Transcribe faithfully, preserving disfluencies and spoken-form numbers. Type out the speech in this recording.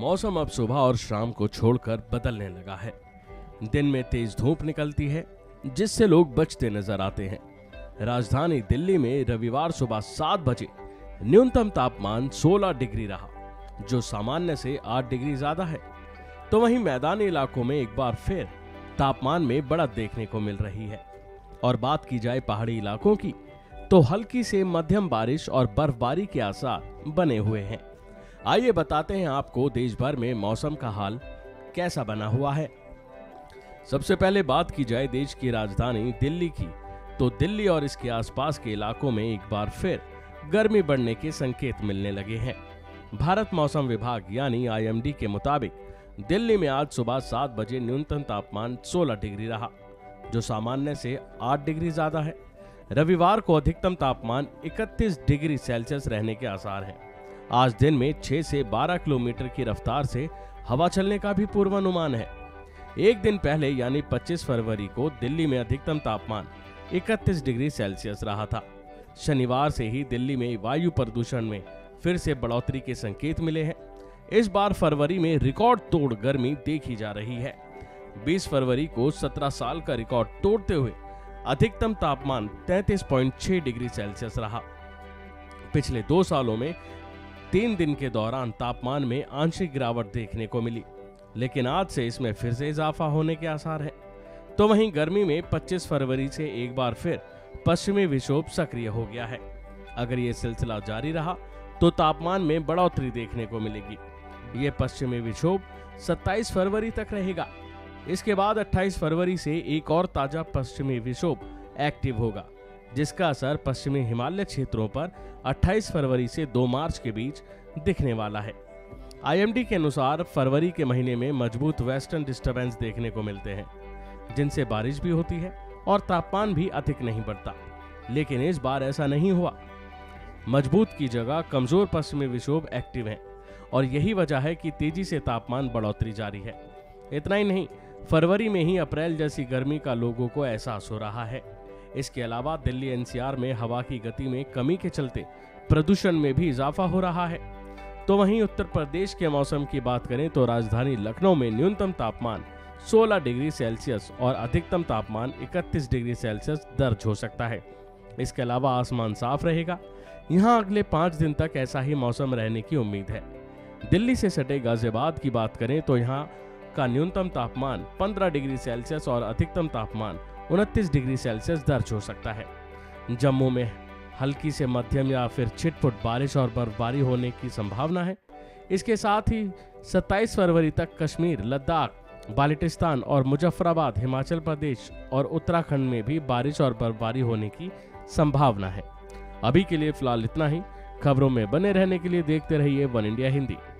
मौसम अब सुबह और शाम को छोड़कर बदलने लगा है। दिन में तेज धूप निकलती है जिससे लोग बचते नजर आते हैं। राजधानी दिल्ली में रविवार सुबह सात बजे न्यूनतम तापमान सोलह डिग्री रहा, जो सामान्य से आठ डिग्री ज्यादा है। तो वहीं मैदानी इलाकों में एक बार फिर तापमान में बढ़त देखने को मिल रही है। और बात की जाए पहाड़ी इलाकों की, तो हल्की से मध्यम बारिश और बर्फबारी के आसार बने हुए हैं। आइए बताते हैं आपको देश भर में मौसम का हाल कैसा बना हुआ है। सबसे पहले बात की जाए देश की राजधानी दिल्ली की, तो दिल्ली और इसके आसपास के इलाकों में एक बार फिर गर्मी बढ़ने के संकेत मिलने लगे हैं। भारत मौसम विभाग यानी आई एम डी के मुताबिक दिल्ली में आज सुबह सात बजे न्यूनतम तापमान सोलह डिग्री रहा, जो सामान्य से आठ डिग्री ज्यादा है। रविवार को अधिकतम तापमान इकतीस डिग्री सेल्सियस रहने के आसार हैं। आज दिन में छह से बारह किलोमीटर की रफ्तार से हवा चलने का भी पूर्वानुमान है। एक दिन पहले यानी पच्चीस फरवरी को दिल्ली में अधिकतम तापमान इकतीस डिग्री सेल्सियस रहा था। शनिवार से ही दिल्ली में वायु प्रदूषण में फिर से बढ़ोतरी के संकेत मिले हैं। इस बार फरवरी में रिकॉर्ड तोड़ गर्मी देखी जा रही है। बीस फरवरी को सत्रह साल का रिकॉर्ड तोड़ते हुए अधिकतम तापमान तैंतीस पॉइंट छह डिग्री सेल्सियस रहा। पिछले दो सालों में तीन दिन के दौरान तापमान में आंशिक गिरावट देखने को मिली, लेकिन आज से इसमें फिर से इजाफा होने के आसार है। तो वहीं गर्मी में पच्चीस फरवरी से एक बार फिर पश्चिमी विक्षोभ सक्रिय हो गया है। अगर ये सिलसिला जारी रहा तो तापमान में बढ़ोतरी देखने को मिलेगी। ये पश्चिमी विक्षोभ सत्ताईस फरवरी तक रहेगा। इसके बाद अट्ठाईस फरवरी से एक और ताजा पश्चिमी विक्षोभ एक्टिव होगा, जिसका असर पश्चिमी हिमालय क्षेत्रों पर अट्ठाईस फरवरी से दो मार्च के बीच दिखने वाला है। आई एम डी के अनुसार फरवरी के महीने में मजबूत वेस्टर्न डिस्टर्बेंस देखने को मिलते हैं, जिनसे बारिश भी होती है और तापमान भी अधिक नहीं बढ़ता, लेकिन इस बार ऐसा नहीं हुआ। मजबूत की जगह कमजोर पश्चिमी विक्षोभ एक्टिव हैं और यही वजह है कि तेजी से तापमान बढ़ोतरी जारी है। इतना ही नहीं, फरवरी में ही अप्रैल जैसी गर्मी का लोगों को एहसास हो रहा है। इसके अलावा दिल्ली एन सी आर में हवा की गति में कमी के चलते प्रदूषण में भी इजाफा हो रहा है। तो वहीं उत्तर प्रदेश के मौसम की बात करें तो राजधानी लखनऊ में न्यूनतम तापमान सोलह डिग्री सेल्सियस और अधिकतम तापमान इकतीस डिग्री सेल्सियस दर्ज हो सकता है। इसके अलावा आसमान साफ रहेगा। यहाँ अगले पाँच दिन तक ऐसा ही मौसम रहने की उम्मीद है। दिल्ली से सटे गाजियाबाद की बात करें तो यहाँ का न्यूनतम तापमान पंद्रह डिग्री सेल्सियस और अधिकतम तापमान उनतीस डिग्री सेल्सियस दर्ज हो सकता है। जम्मू में हल्की से मध्यम या फिर छिटपुट बारिश और बर्फबारी होने की संभावना है। इसके साथ ही सत्ताईस फरवरी तक कश्मीर, लद्दाख, बाल्टिस्तान और मुजफ्फराबाद, हिमाचल प्रदेश और उत्तराखंड में भी बारिश और बर्फबारी होने की संभावना है। अभी के लिए फिलहाल इतना ही। खबरों में बने रहने के लिए देखते रहिए वन इंडिया हिंदी।